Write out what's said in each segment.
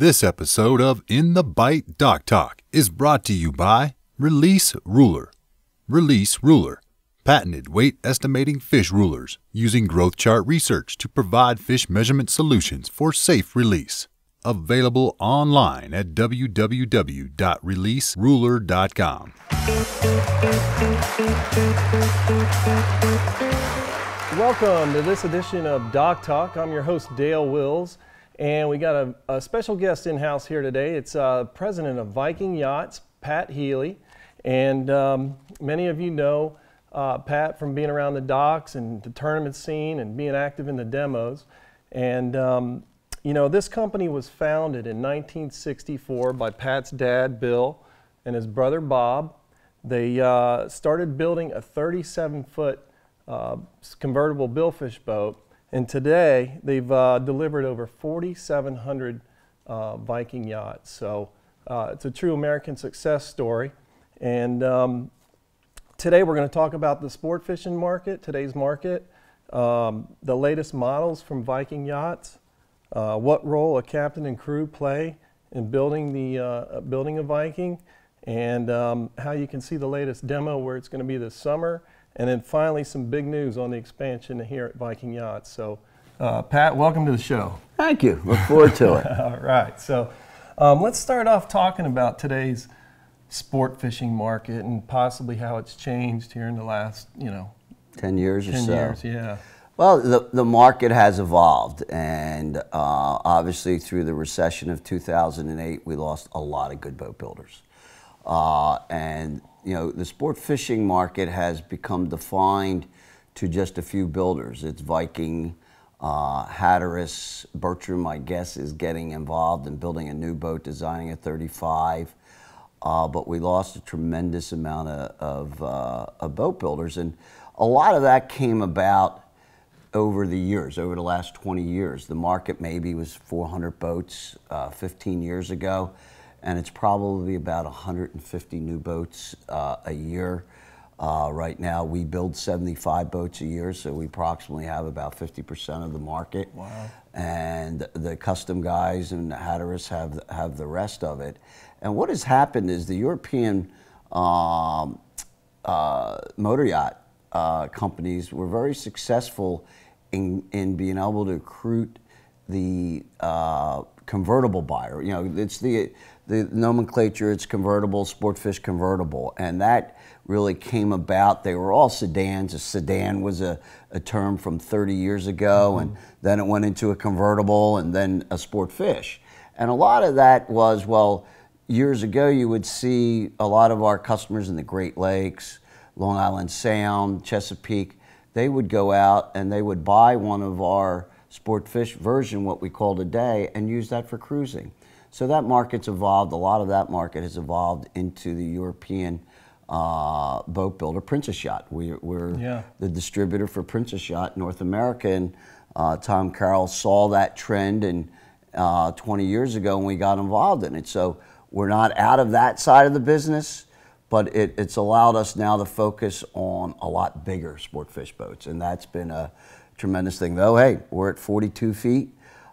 This episode of In the Bight Dock Talk is brought to you by Release Ruler. Release Ruler, patented weight estimating fish rulers using growth chart research to provide fish measurement solutions for safe release. Available online at www.releaseruler.com. Welcome to this edition of Dock Talk. I'm your host, Dale Wills. And we got a special guest in-house here today. It's president of Viking Yachts, Pat Healey. And many of you know Pat from being around the docks and the tournament scene and being active in the demos. And you know, this company was founded in 1964 by Pat's dad, Bill, and his brother, Bob. They started building a 37-foot convertible billfish boat. And today, they've delivered over 4,700 Viking yachts. So it's a true American success story. And today, we're going to talk about the sport fishing market, today's market, the latest models from Viking Yachts, what role a captain and crew play in building, building a Viking, and how you can see the latest demo where it's going to be this summer. And then finally, some big news on the expansion here at Viking Yachts. So, Pat, welcome to the show. Thank you. Look forward to it. All right. So, let's start off talking about today's sport fishing market and possibly how it's changed here in the last, you know, 10 years or so. 10 years, yeah. Well, the market has evolved. And obviously, through the recession of 2008, we lost a lot of good boat builders. And you know, the sport fishing market has become defined to just a few builders. It's Viking, Hatteras, Bertram, I guess, is getting involved in building a new boat, designing a 35. But we lost a tremendous amount of boat builders. And a lot of that came about over the years, over the last 20 years. The market maybe was 400 boats 15 years ago. And it's probably about 150 new boats a year. Right now, we build 75 boats a year, so we approximately have about 50% of the market. Wow. And the custom guys and the Hatteras have the rest of it. And what has happened is the European motor yacht companies were very successful in being able to recruit the convertible buyer. You know, it's the nomenclature, it's convertible, sport fish convertible. And that really came about. They were all sedans. A sedan was a term from 30 years ago, and then it went into a convertible and then a sport fish. And a lot of that was, well, years ago you would see a lot of our customers in the Great Lakes, Long Island Sound, Chesapeake, they would go out and they would buy one of our sport fish version, what we call today, and use that for cruising. So that market's evolved. A lot of that market has evolved into the European boat builder, Princess Yacht. We're yeah, the distributor for Princess Yacht North America, and Tom Carroll saw that trend and 20 years ago, and we got involved in it. So we're not out of that side of the business, but it's allowed us now to focus on a lot bigger sport fish boats, and that's been a tremendous thing. Though, hey, we're at 42 feet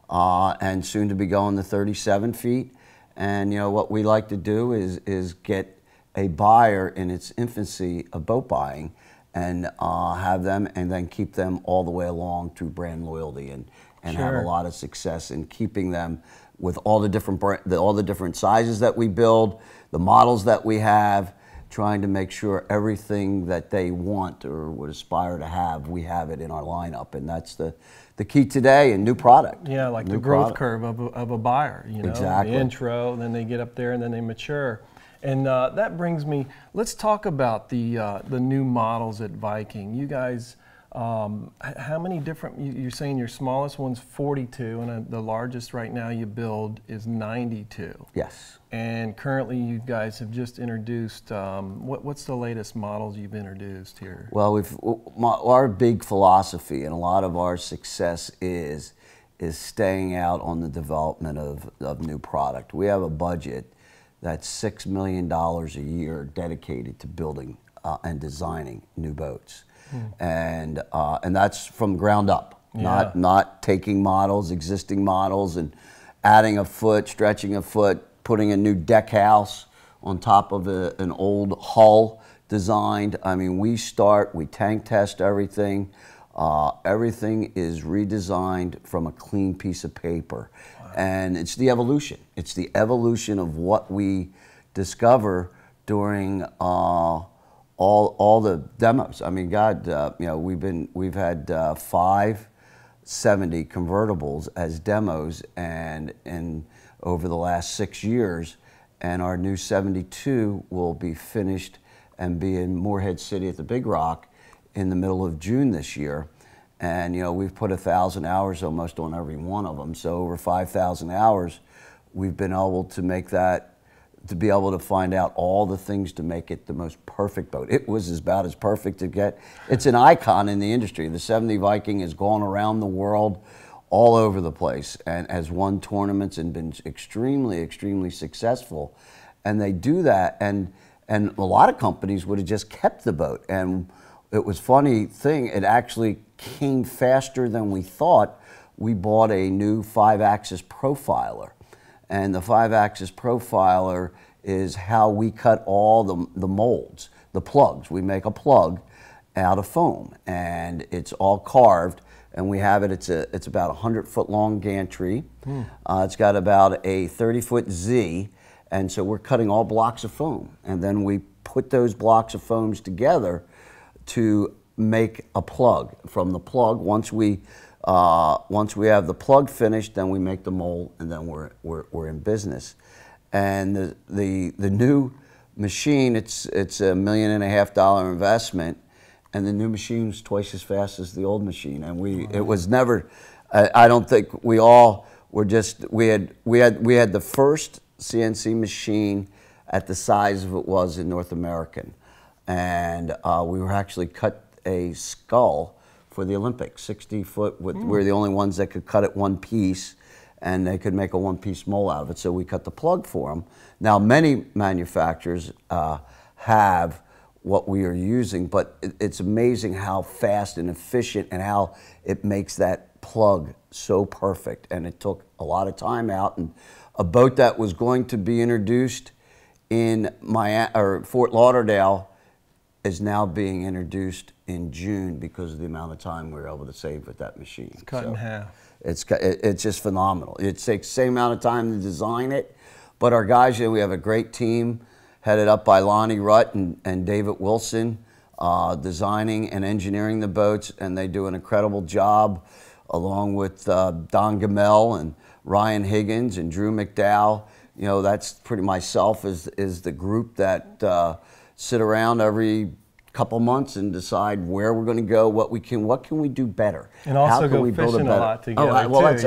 and soon to be going to 37 feet. And you know what we like to do is get a buyer in its infancy of boat buying and have them and then keep them all the way along through brand loyalty and sure, have a lot of success in keeping them with all the different sizes that we build, the models that we have, trying to make sure everything that they want or would aspire to have, we have it in our lineup. And that's the key today in new product. Yeah, like the growth curve of a buyer, you know, exactly, the intro, then they get up there and then they mature. And that brings me, let's talk about the new models at Viking. You guys, how many different, you're saying your smallest one's 42 and the largest right now you build is 92. Yes. And currently you guys have just introduced, what's the latest models you've introduced here? Well, our big philosophy and a lot of our success is staying out on the development of new product. We have a budget that's $6 million a year dedicated to building and designing new boats. And that's from ground up, yeah, not taking models, existing models, and adding a foot, stretching a foot, putting a new deck house on top of an old hull designed. I mean, we start, we tank test everything. Everything is redesigned from a clean piece of paper. Wow. And it's the evolution. It's the evolution of what we discover during all the demos. I mean, God, you know, we've had 570 convertibles as demos, and over the last 6 years, and our new 72 will be finished and be in Moorhead City at the Big Rock in the middle of June this year. And you know, we've put 1,000 hours almost on every one of them. So over 5,000 hours, we've been able to make that, to be able to find out all the things to make it the most perfect boat. It was about as perfect to get. It's an icon in the industry. The 70 Viking has gone around the world, all over the place, and has won tournaments and been extremely, extremely successful. And they do that, and a lot of companies would have just kept the boat. And it was funny thing, it actually came faster than we thought. We bought a new 5-axis profiler. And the 5-axis profiler is how we cut all the molds, the plugs. We make a plug out of foam, and it's all carved. And we have it, it's about a 100-foot long gantry. Mm. It's got about a 30-foot Z. And so we're cutting all blocks of foam. And then we put those blocks of foams together to make a plug. From the plug, once we have the plug finished, then we make the mold, and then we're in business. And the new machine, it's $1.5 million investment. And the new machine's twice as fast as the old machine, and it was never. I don't think we all were just. We had the first CNC machine at the size of it was in North American, and we were actually cut a skull for the Olympics, 60-foot. We're the only ones that could cut it one piece, and they could make a one-piece mold out of it. So we cut the plug for them. Now many manufacturers have what we are using, but it's amazing how fast and efficient and how it makes that plug so perfect. And it took a lot of time out, and a boat that was going to be introduced in Fort Lauderdale is now being introduced in June because of the amount of time we were able to save with that machine. It's cut in half. It's just phenomenal. It takes the same amount of time to design it, but our guys, you know, we have a great team headed up by Lonnie Rutt and David Wilson, designing and engineering the boats, and they do an incredible job, along with Don Gamel and Ryan Higgins and Drew McDowell. You know, that's pretty myself is the group that sit around every couple months and decide where we're going to go, what can we do better, and also go fishing a lot together. Oh, well, that's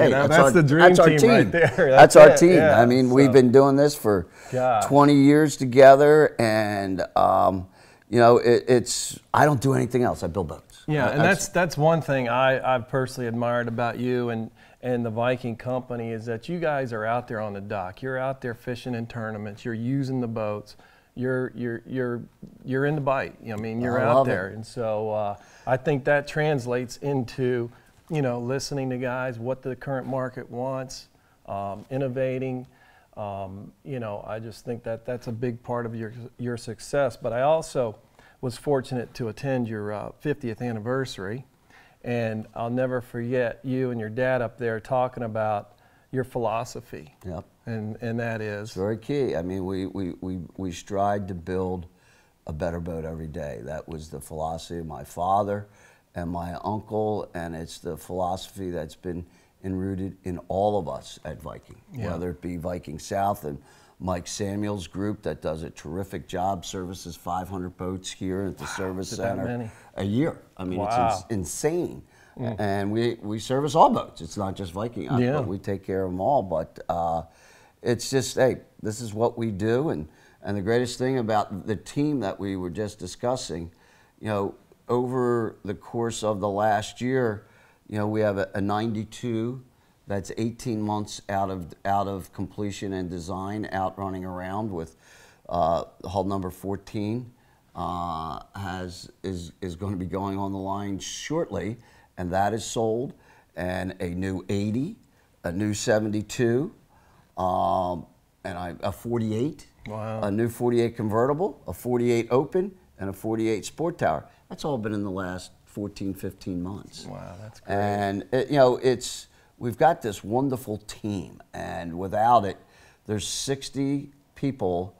the dream team right there. That's our team. I mean, we've been doing this for 20 years together, and you know, it's I don't do anything else. I build boats. Yeah, and that's one thing I've personally admired about you and the Viking company is that you guys are out there on the dock. You're out there fishing in tournaments. You're using the boats. You're in the bite. You know, I mean, you're out there, and so I think that translates into, you know, listening to guys, what the current market wants, innovating. You know, I just think that that's a big part of your success. But I also was fortunate to attend your 50th anniversary, and I'll never forget you and your dad up there talking about your philosophy. Yep. And that is very key. I mean, we strive to build a better boat every day. That was the philosophy of my father and my uncle, and it's the philosophy that's been enrooted in all of us at Viking, whether it be Viking South and Mike Samuels' group that does a terrific job, services 500 boats here at the service center a year. I mean, it's insane. Mm. And we service all boats. It's not just Viking Yachts, but we take care of them all. But it's just, hey, this is what we do. And the greatest thing about the team that we were just discussing, you know, over the course of the last year, you know, we have a 92 that's 18 months out of completion and design, out running around with hull number 14 is going to be going on the line shortly, and that is sold, and a new 80, a new 72, and a 48, wow. A new 48 convertible, a 48 open, and a 48 sport tower. That's all been in the last 14, 15 months. Wow, that's great. And it, you know, it's, we've got this wonderful team, and without it, there's 60 people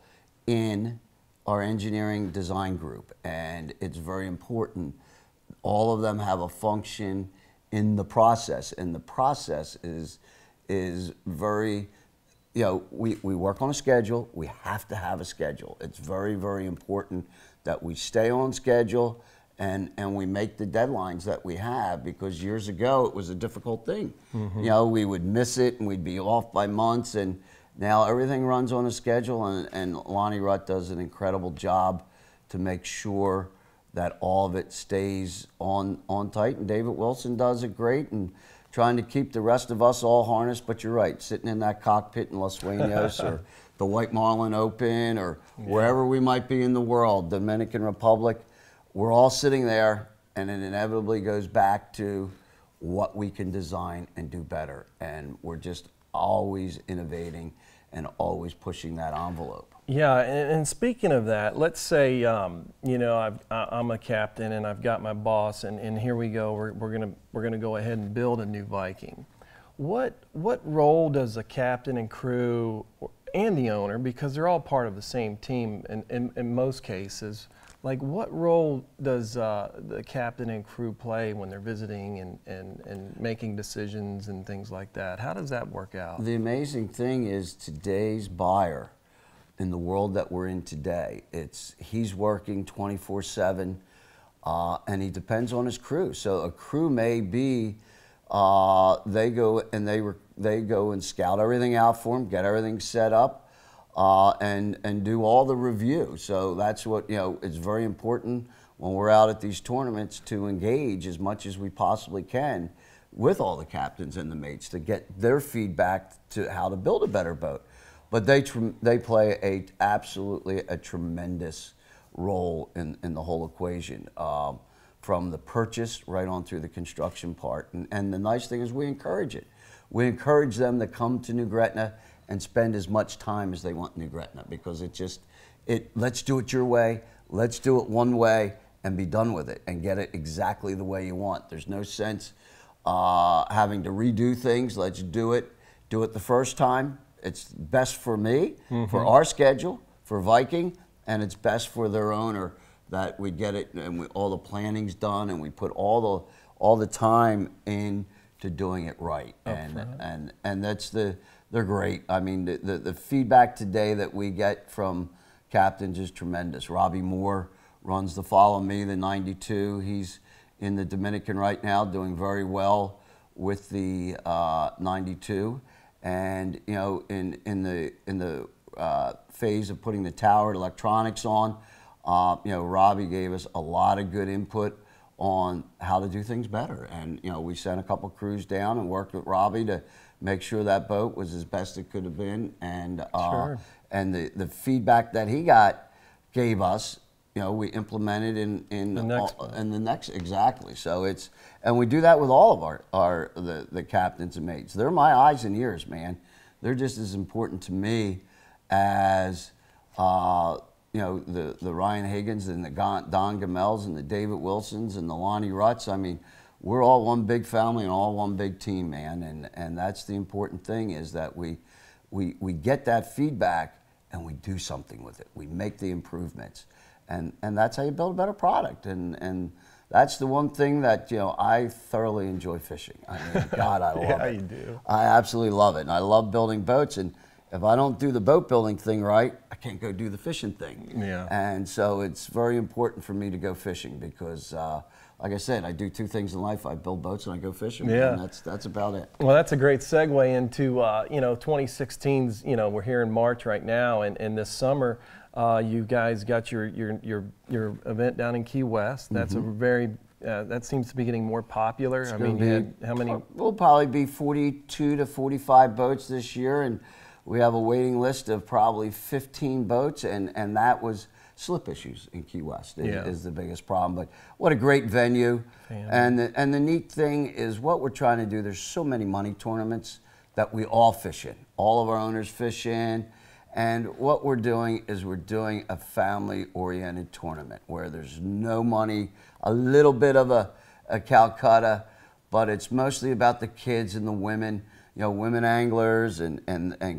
in our engineering design group, and it's very important. All of them have a function in the process, and the process is very, you know, we work on a schedule. We have to have a schedule. It's very, very important that we stay on schedule and we make the deadlines that we have, because years ago it was a difficult thing. Mm-hmm. You know, we would miss it and we'd be off by months, and now everything runs on a schedule, and Lonnie Rutt does an incredible job to make sure that all of it stays on tight, and David Wilson does it great, and trying to keep the rest of us all harnessed. But you're right, sitting in that cockpit in Los Sueños or the White Marlin Open or wherever we might be in the world, Dominican Republic, we're all sitting there, and it inevitably goes back to what we can design and do better, and we're just always innovating and always pushing that envelope. Yeah, and speaking of that, let's say, you know, I'm a captain and I've got my boss, and here we go, we're gonna go ahead and build a new Viking. What role does the captain and crew and the owner, because they're all part of the same team in most cases, like what role does the captain and crew play when they're visiting and making decisions and things like that? How does that work out? The amazing thing is today's buyer, in the world that we're in today, he's working 24/7, and he depends on his crew. So a crew may be, they go and they go and scout everything out for him, get everything set up. And do all the review. So that's what, you know, it's very important when we're out at these tournaments to engage as much as we possibly can with all the captains and the mates to get their feedback to how to build a better boat. But they play absolutely a tremendous role in the whole equation, from the purchase right on through the construction part. And the nice thing is we encourage it. We encourage them to come to New Gretna and spend as much time as they want in New Gretna, because it just, let's do it your way, let's do it one way, and be done with it, and get it exactly the way you want. There's no sense having to redo things. Let's do it the first time. It's best for me, mm-hmm. for our schedule, for Viking, and it's best for their owner that we get it, and all the planning's done, and we put all the time in to doing it right. And that's the, they're great. I mean, the feedback today that we get from captains is tremendous. Robbie Moore runs the Follow Me, the 92. He's in the Dominican right now, doing very well with the 92. And you know, in the phase of putting the tower and electronics on, you know, Robbie gave us a lot of good input on how to do things better. And you know, we sent a couple crews down and worked with Robbie to make sure that boat was as best it could have been, and the feedback that he gave us, you know, we implemented in the next exactly. So it's, and we do that with all of the captains and mates. They're my eyes and ears, man. They're just as important to me as you know, the Ryan Higgins and the Don Gamels and the David Wilsons and the Lonnie Rutts. I mean, we're all one big family and all one big team, man, and that's the important thing, is that we get that feedback and we do something with it. We make the improvements, and that's how you build a better product, and that's the one thing that, you know, I thoroughly enjoy fishing. I mean, God, I love it. Yeah, you do. I absolutely love it, and I love building boats, and if I don't do the boat building thing right, I can't go do the fishing thing. Yeah. And so it's very important for me to go fishing, because like I said, I do two things in life. I build boats and I go fishing, yeah. And that's about it. Well, that's a great segue into, you know, 2016's, you know, we're here in March right now, and this summer, you guys got your event down in Key West. That's mm-hmm. a very, that seems to be getting more popular. It's, I mean, you had how many? We'll probably be 42 to 45 boats this year, and we have a waiting list of probably 15 boats, and that was, slip issues in Key West is the biggest problem, but what a great venue. And the neat thing is what we're trying to do, there's so many money tournaments that we all fish in. All of our owners fish in. And what we're doing is we're doing a family-oriented tournament where there's no money, a little bit of a Calcutta, but it's mostly about the kids and the women, you know, women anglers and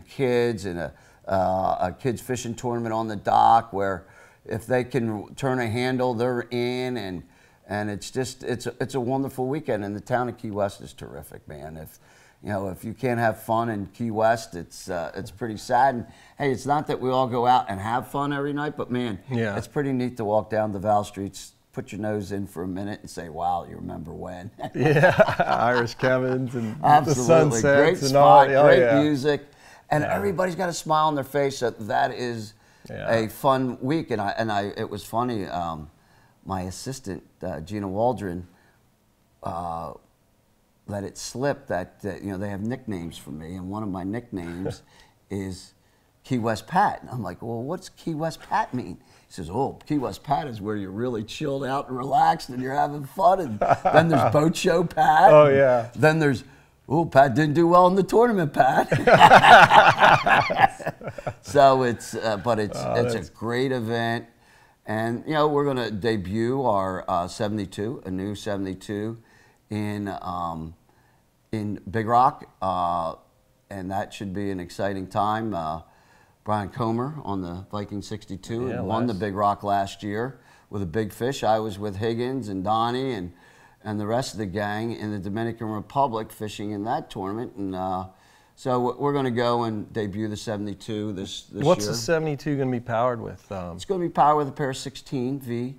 kids, and a kids fishing tournament on the dock where if they can turn a handle, they're in, and it's just, it's a wonderful weekend, and the town of Key West is terrific, man. You know, if you can't have fun in Key West, it's pretty sad. And hey, it's not that we all go out and have fun every night, but man, yeah, it's pretty neat to walk down DeVal Streets, put your nose in for a minute, and say, "Wow, you remember when?" Yeah, Irish Kevin's and absolutely. The sunsets, great spot, and all, oh, great yeah. music, and yeah. everybody's got a smile on their face. That is yeah. a fun week, it was funny. My assistant Gina Waldron. Let it slip that you know, they have nicknames for me, and one of my nicknames is Key West Pat. And I'm like, well, what's Key West Pat mean? He says, oh, Key West Pat is where you're really chilled out and relaxed and you're having fun. And then there's Boat Show Pat. Oh yeah. Then there's, oh, Pat didn't do well in the tournament, Pat. So it's, but it's a great event, and you know, we're gonna debut our 72, a new 72. In Big Rock, and that should be an exciting time. Brian Comer on the Viking 62 yeah, won the Big Rock last year with a big fish. I was with Higgins and Donnie and the rest of the gang in the Dominican Republic fishing in that tournament, and so we're going to go and debut the 72 this What's year. What's the 72 going to be powered with? It's going to be powered with a pair of 16V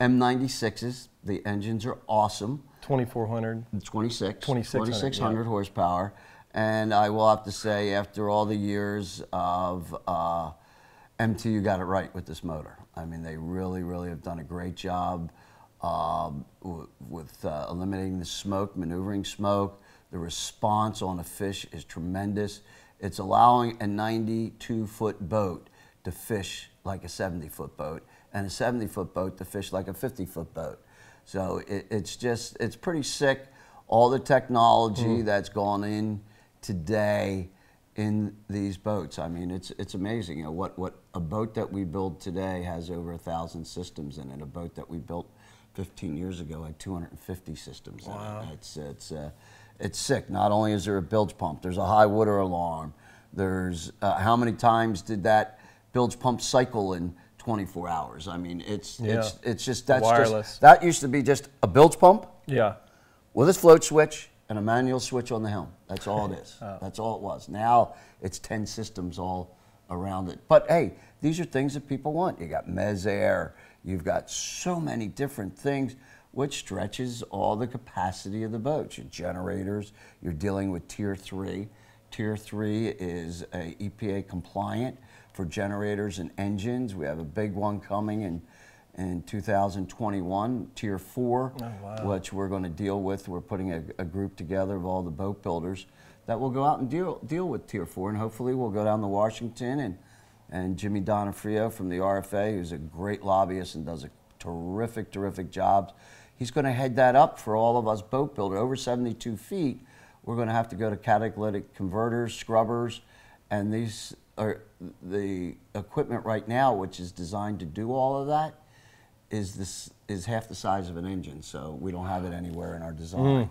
M96s. The engines are awesome. 2,400. 2,600 yeah. horsepower. And I will have to say, after all the years of MTU got it right with this motor. I mean, they really, really have done a great job with eliminating the smoke, maneuvering smoke. The response on a fish is tremendous. It's allowing a 92-foot boat to fish like a 70-foot boat, and a 70-foot boat to fish like a 50-foot boat. So it's just, it's pretty sick, all the technology that's gone in today in these boats. I mean, it's amazing. You know, what a boat that we build today has over 1,000 systems in it. A boat that we built 15 years ago had 250 systems wow. in it. It's sick. Not only is there a bilge pump, there's a high water alarm. There's, how many times did that bilge pump cycle in 24 hours. I mean, it's just, that's wireless. Just, that used to be just a bilge pump. Yeah. With a float switch and a manual switch on the helm. That's all it is. That's all it was. Now it's 10 systems all around it. But hey, these are things that people want. You got Mez Air, you've got so many different things, which stretches all the capacity of the boat. Your generators, you're dealing with Tier 3. Tier 3 is a EPA compliant for generators and engines. We have a big one coming in 2021, Tier 4, oh, wow. which we're going to deal with. We're putting a group together of all the boat builders that will go out and deal with Tier 4, and hopefully we'll go down to Washington, and Jimmy Donofrio from the RFA, who's a great lobbyist and does a terrific, terrific job, he's going to head that up for all of us boat builders. Over 72 feet, we're going to have to go to catalytic converters, scrubbers, and these are the equipment right now, which is designed to do all of that, is half the size of an engine. So we don't have it anywhere in our design.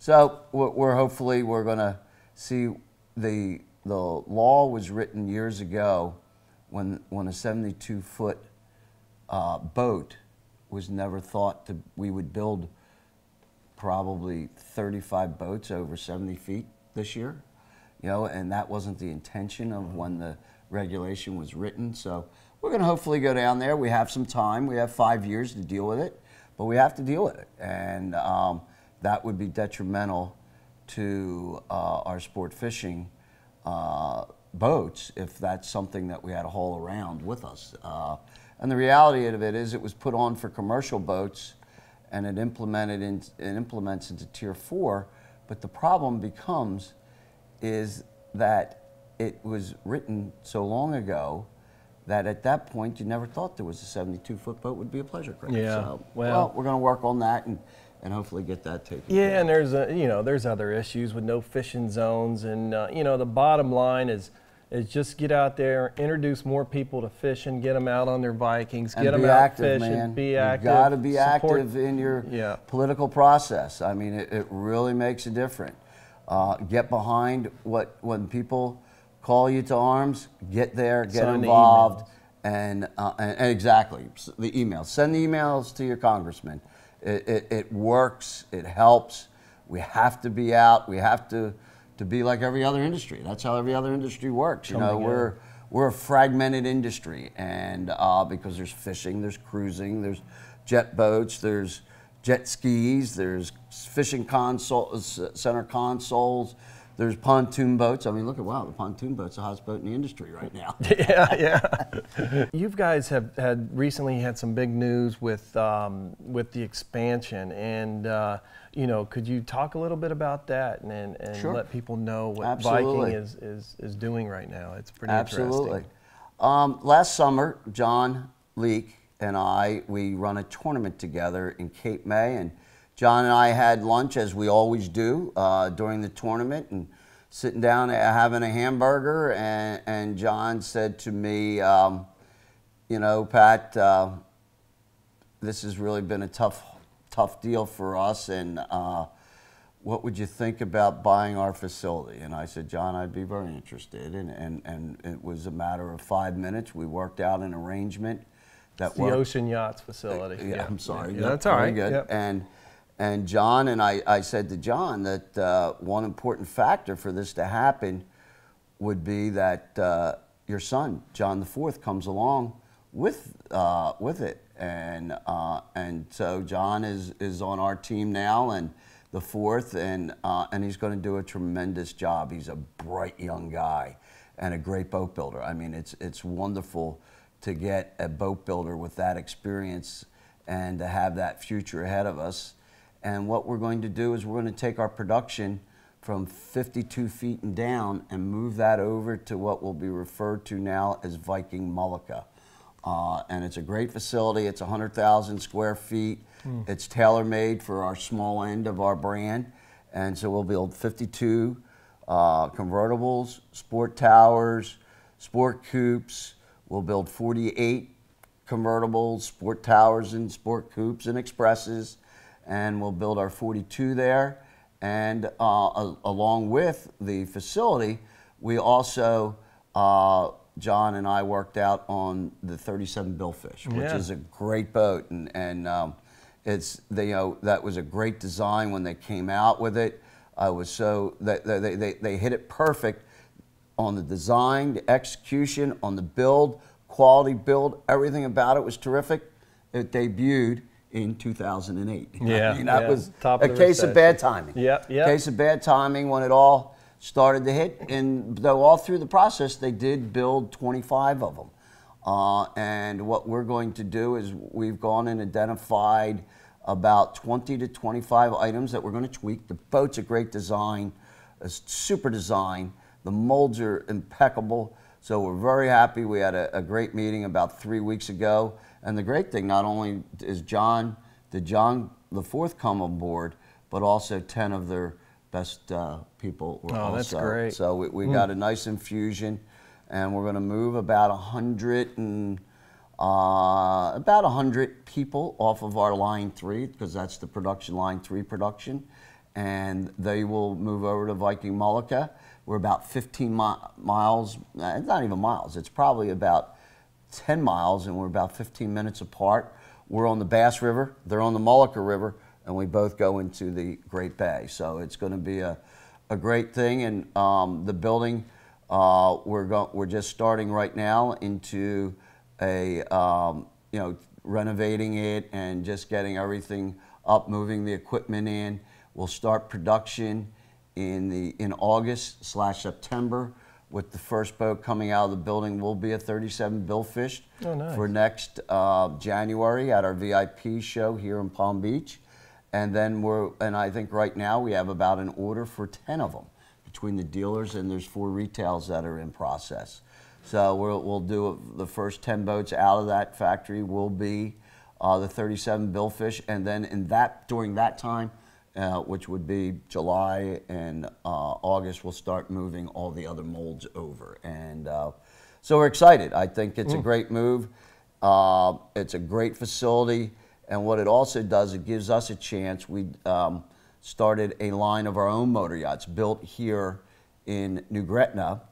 So we're going to see the law was written years ago when a 72-foot boat was never thought to. We would build probably 35 boats over 70 feet this year. You know, and that wasn't the intention of when the regulation was written. So we're going to hopefully go down there. We have some time. We have 5 years to deal with it, but we have to deal with it. And that would be detrimental to our sport fishing boats if that's something that we had to haul around with us. And the reality of it is it was put on for commercial boats, and it implements into Tier 4, but the problem becomes is that it was written so long ago that at that point you never thought there was a 72-foot boat would be a pleasure craft. Yeah. So, well, we're going to work on that and and hopefully get that taken care of. Yeah, and there's a, there's other issues with no fishing zones, and the bottom line is just get out there, introduce more people to fishing, get them out on their Vikings, and get them out fishing, be active. You've got to be active in your political process. I mean, it really makes a difference. Get behind when people call you to arms. Get there, get involved, and exactly the emails. Send the emails to your congressman. It works. It helps. We have to be out. We have to be like every other industry. That's how every other industry works. You know, we're a fragmented industry, and because there's fishing, there's cruising, there's jet boats, there's jet skis, there's fishing center consoles, there's pontoon boats. I mean, look at, wow, the pontoon boat's the hottest boat in the industry right now. Yeah. You guys have recently had some big news with the expansion, and could you talk a little bit about that and sure, let people know what Viking is doing right now? It's pretty interesting. Last summer, John Leake and I, we run a tournament together in Cape May, and John and I had lunch, as we always do, during the tournament, and sitting down having a hamburger, and John said to me, Pat, this has really been a tough deal for us, and what would you think about buying our facility? And I said, John, I'd be very interested, and it was a matter of 5 minutes. We worked out an arrangement. It's the Ocean Yachts facility. Yeah, I'm sorry. Yeah, that's all right. Good. Yep. And John and I said to John that one important factor for this to happen would be that your son, John IV, comes along with it. And so John is on our team now, and the fourth, and he's going to do a tremendous job. He's a bright young guy and a great boat builder. I mean, it's wonderful to get a boat builder with that experience and to have that future ahead of us. And what we're going to do is we're going to take our production from 52 feet and down and move that over to what will be referred to now as Viking Mullica. And it's a great facility. It's 100,000 square feet. Mm. It's tailor-made for our small end of our brand. And so we'll build 52 convertibles, sport towers, sport coupes. We'll build 48 convertibles, sport towers, and sport coupes and expresses, and we'll build our 42 there. And along with the facility, we also, John and I worked out on the 37 Billfish, which is a great boat, and it's that was a great design when they came out with it. I was so they hit it perfect on the design, the execution, on the build, quality build, everything about it was terrific. It debuted in 2008. Yeah, I mean, that was a case of bad timing. Yeah. Case of bad timing when it all started to hit. And though all through the process, they did build 25 of them. And what we're going to do is we've gone and identified about 20 to 25 items that we're going to tweak. The boat's a great design, a super design. The molds are impeccable, so we're very happy. We had a great meeting about 3 weeks ago, and the great thing, not only is John IV come on board, but also 10 of their best people were also. Oh, that's great. So we got a nice infusion, and we're going to move about 100 people off of our Line 3, because that's the production, Line 3 production, and they will move over to Viking Mullica. We're about 15 miles, it's not even miles, it's probably about 10 miles, and we're about 15 minutes apart. We're on the Bass River, they're on the Mullica River, and we both go into the Great Bay. So it's going to be a great thing, and the building, we're just starting right now into a, renovating it and just getting everything up, moving the equipment in. We'll start production in August/September, with the first boat coming out of the building will be a 37 Billfish. Oh, nice. For next January at our VIP show here in Palm Beach, and then I think right now we have about an order for 10 of them between the dealers, and there's 4 retails that are in process. So we'll do the first 10 boats out of that factory will be the 37 billfish, and then in that during that time, which would be July and August, we'll start moving all the other molds over, and so we're excited. I think it's a great move. It's a great facility, and what it also does, it gives us a chance. We started a line of our own motor yachts built here in New Gretna,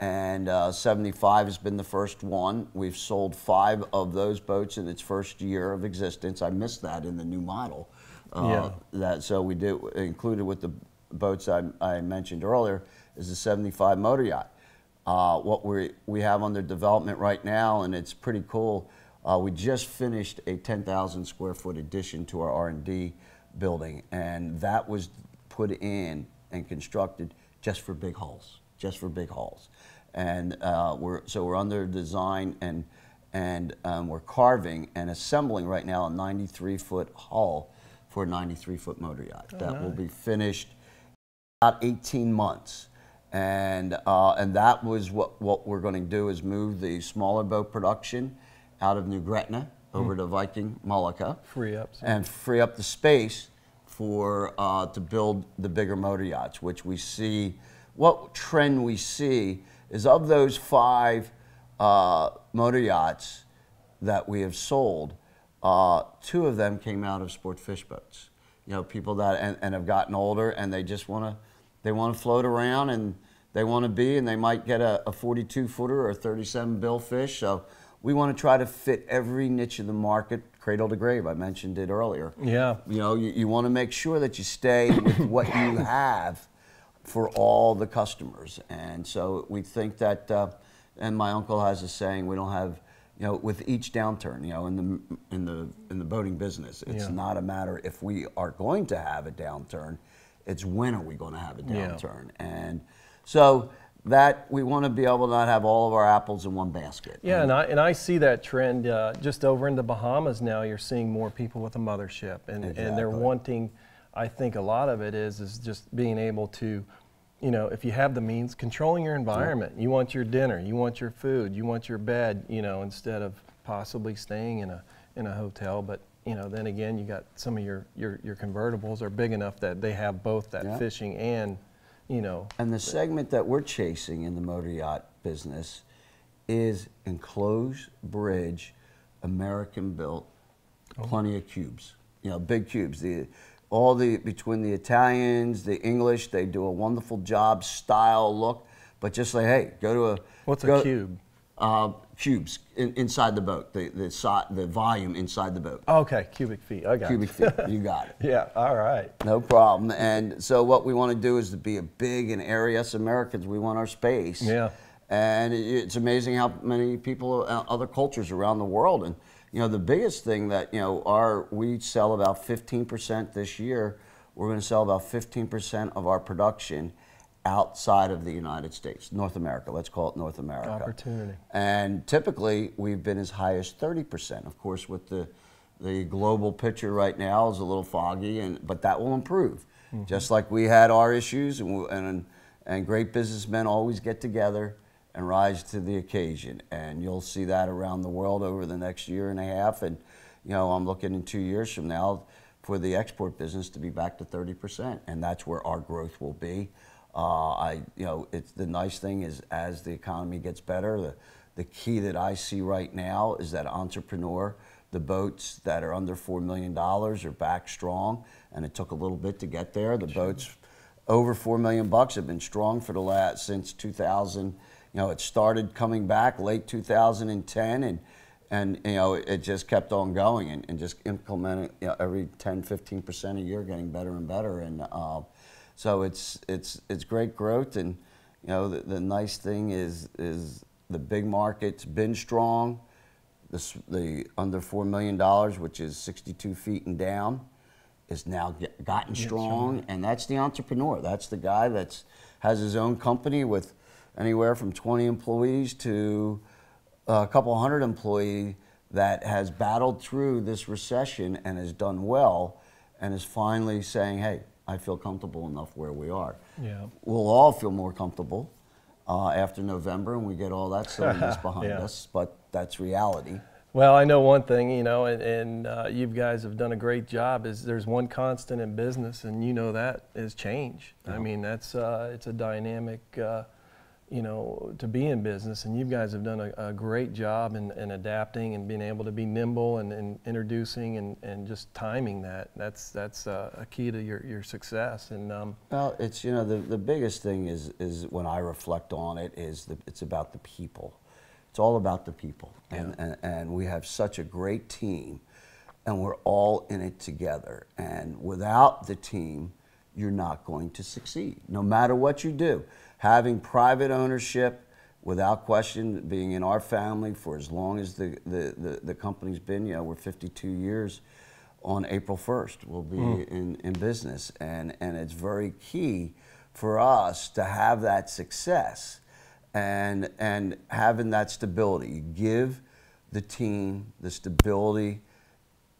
and 75 has been the first one. We've sold 5 of those boats in its first year of existence. I missed that in the new model. That so we do included with the boats I mentioned earlier is the 75 motor yacht. What we have under development right now, and it's pretty cool. We just finished a 10,000 square foot addition to our R&D building, and that was put in and constructed just for big hulls, and we're under design and we're carving and assembling right now a 93-foot hull. For a 93-foot motor yacht that will be finished in about 18 months, and that was what we're going to do is move the smaller boat production out of New Gretna over to Viking Mullica, free up the space for to build the bigger motor yachts, which we see. What trend we see is of those 5 motor yachts that we have sold. 2 of them came out of sport fish boats, you know, people that and have gotten older and they just want to float around and they want to be and they might get a 42 footer or a 37 billfish. So we want to try to fit every niche of the market, cradle to grave. I mentioned it earlier. Yeah, you know, you want to make sure that you stay with what you have for all the customers, and so we think that. And my uncle has a saying: we don't have. You know, with each downturn, you know, in the boating business, it's not a matter if we are going to have a downturn, it's when are we going to have a downturn, and so that we want to be able to not have all of our apples in one basket. Yeah, and I see that trend just over in the Bahamas now. You're seeing more people with a mothership, and they're wanting. I think a lot of it is just being able to. You know, if you have the means, controlling your environment. You want your dinner, you want your food, you want your bed, you know, instead of possibly staying in a hotel. But, you know, then again, you got some of your convertibles are big enough that they have both that fishing and, you know. And the segment that we're chasing in the motor yacht business is enclosed bridge, American-built, plenty of cubes, you know, big cubes. Between the Italians, the English, they do a wonderful job, style, look, but just like, hey, go to a... What's a cube? Cubes inside the boat, the volume inside the boat. Okay, cubic feet, I got it. Cubic feet, you got it. Yeah, all right. No problem. And so what we want to do is to be a big and area. Us Americans, we want our space. Yeah. And it's amazing how many people, other cultures around the world, and you know, the biggest thing that, you know, we sell about 15% this year. We're going to sell about 15% of our production outside of the United States, North America. Let's call it North America. Opportunity. And typically, we've been as high as 30%. Of course, with the global picture right now is a little foggy, but that will improve. Mm-hmm. Just like we had our issues, and great businessmen always get together and rise to the occasion, and you'll see that around the world over the next year and a half. And you know, I'm looking in 2 years from now for the export business to be back to 30%, and that's where our growth will be. You know, it's the nice thing is as the economy gets better, the key that I see right now is that entrepreneur, the boats that are under $4 million are back strong, and it took a little bit to get there. The boats over $4 million have been strong for the last since 2000. You know, it started coming back late 2010, and you know, it just kept on going and just implementing, you know, every 10, 15% a year, getting better and better. And so it's great growth. And you know, the nice thing is the big market's been strong. The under $4 million, which is 62 feet and down, is now gotten strong. Sure. And that's the entrepreneur. That's the guy that has his own company with anywhere from 20 employees to a couple hundred employees that has battled through this recession and has done well and is finally saying, hey, I feel comfortable enough where we are. Yeah. We'll all feel more comfortable after November and we get all that silliness behind us, but that's reality. Well, I know one thing, you know, and you guys have done a great job, is there's one constant in business, and you know that is change. Yeah. I mean, that's it's a dynamic, you know, to be in business, and you guys have done a great job in adapting and being able to be nimble and introducing and just timing that. That's a key to your success. And well, it's, you know, the biggest thing is when I reflect on it is it's about the people. It's all about the people, and we have such a great team, and we're all in it together. And without the team, you're not going to succeed, no matter what you do. Having private ownership, without question, being in our family for as long as the company's been, you know, we're 52 years on April 1st, we'll be in business. And it's very key for us to have that success. And having that stability. You give the team the stability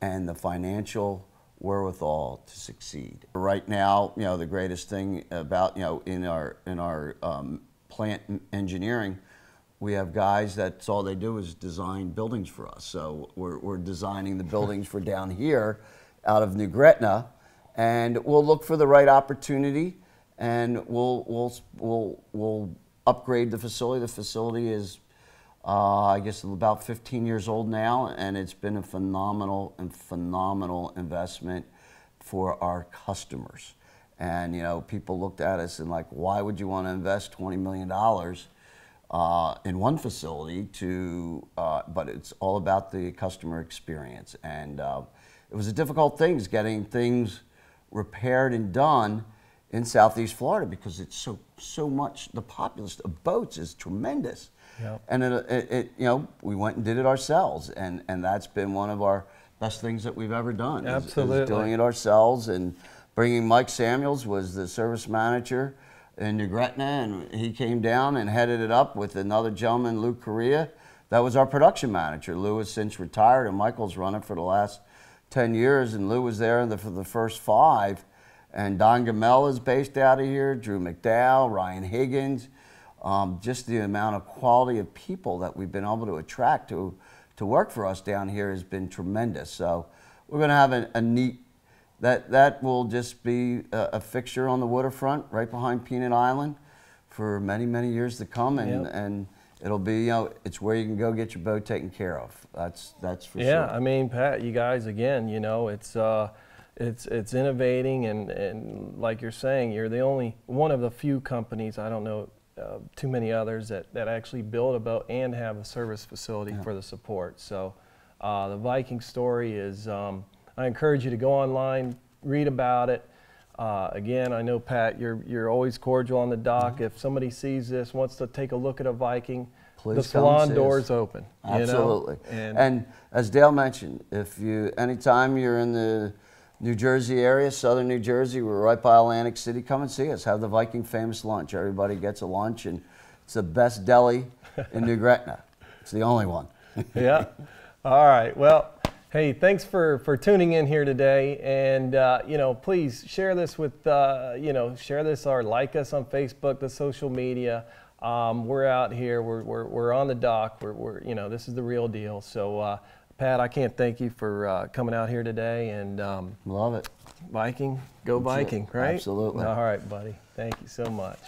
and the financial wherewithal to succeed. Right now, you know, the greatest thing about, you know, in our plant engineering, we have guys that's all they do is design buildings for us. So we're designing the buildings for down here out of New Gretna, and we'll look for the right opportunity, and we'll upgrade the facility. The facility is, I guess, about 15 years old now, and it's been a phenomenal investment for our customers. And, you know, people looked at us and like, why would you want to invest $20 million in one facility to, but it's all about the customer experience. And it was a difficult thing, is getting things repaired and done in Southeast Florida, because it's so much, the populace of boats is tremendous. Yep. And it you know, we went and did it ourselves, and that's been one of our best things that we've ever done. Absolutely. Is doing it ourselves, and bringing Mike Samuels was the service manager in New Gretna, and he came down and headed it up with another gentleman, Lou Correa. That was our production manager. Lou has since retired, and Michael's run it for the last 10 years, and Lou was there for the first 5. And Don Gamel is based out of here, Drew McDowell, Ryan Higgins, just the amount of quality of people that we've been able to attract to work for us down here has been tremendous. So we're gonna have a neat, that will just be a fixture on the waterfront right behind Peanut Island for many, many years to come. And, yep. And it'll be, you know, it's where you can go get your boat taken care of. That's for sure. Yeah, I mean, Pat, you guys, again, you know, it's innovating, and like you're saying, you're the only one of the few companies, I don't know too many others, that actually build a boat and have a service facility for the support. So the Viking story is, I encourage you to go online, read about it. Again, I know, Pat, you're always cordial on the dock. If somebody sees this, wants to take a look at a Viking, please, the salon door's open. Absolutely. You know? And as Dale mentioned, if you, anytime you're in the New Jersey area, southern New Jersey, we're right by Atlantic City, come and see us. Have the Viking famous lunch. Everybody gets a lunch, and it's the best deli in New Gretna. It's the only one. Yeah. All right. Well, hey, thanks for tuning in here today. And, you know, please share this with, you know, share this or like us on Facebook, the social media. We're out here. We're on the dock. You know, this is the real deal. So, Pat, I can't thank you for coming out here today, and love it. Viking, go Viking, right? Absolutely. All right, buddy. Thank you so much.